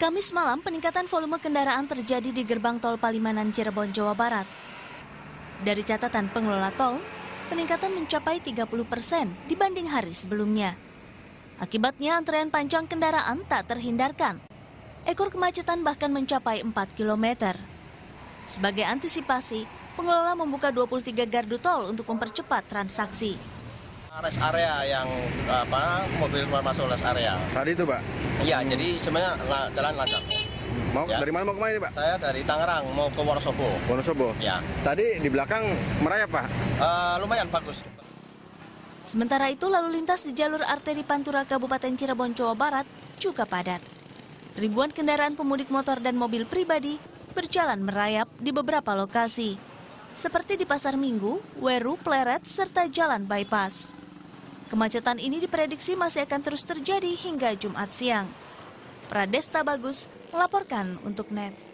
Kamis malam, peningkatan volume kendaraan terjadi di gerbang tol Palimanan Cirebon, Jawa Barat. Dari catatan pengelola tol, peningkatan mencapai 30% dibanding hari sebelumnya. Akibatnya, antrean panjang kendaraan tak terhindarkan. Ekor kemacetan bahkan mencapai 4 km. Sebagai antisipasi, pengelola membuka 23 gardu tol untuk mempercepat transaksi. Rest area yang mobil keluar masuk rest area. Tadi itu, Pak? Iya, jadi sebenarnya jalan lancar. Mau ya. Dari mana mau kemana, Pak? Saya dari Tangerang mau ke Warsoboro. Warsoboro? Ya. Tadi di belakang merayap, Pak? Lumayan bagus. Sementara itu, lalu lintas di jalur arteri Pantura Kabupaten Cirebon, Jawa Barat juga padat. Ribuan kendaraan pemudik motor dan mobil pribadi berjalan merayap di beberapa lokasi, seperti di Pasar Minggu, Weru Pleret, serta jalan bypass. Kemacetan ini diprediksi masih akan terus terjadi hingga Jumat siang. Pradesta Bagus melaporkan untuk NET.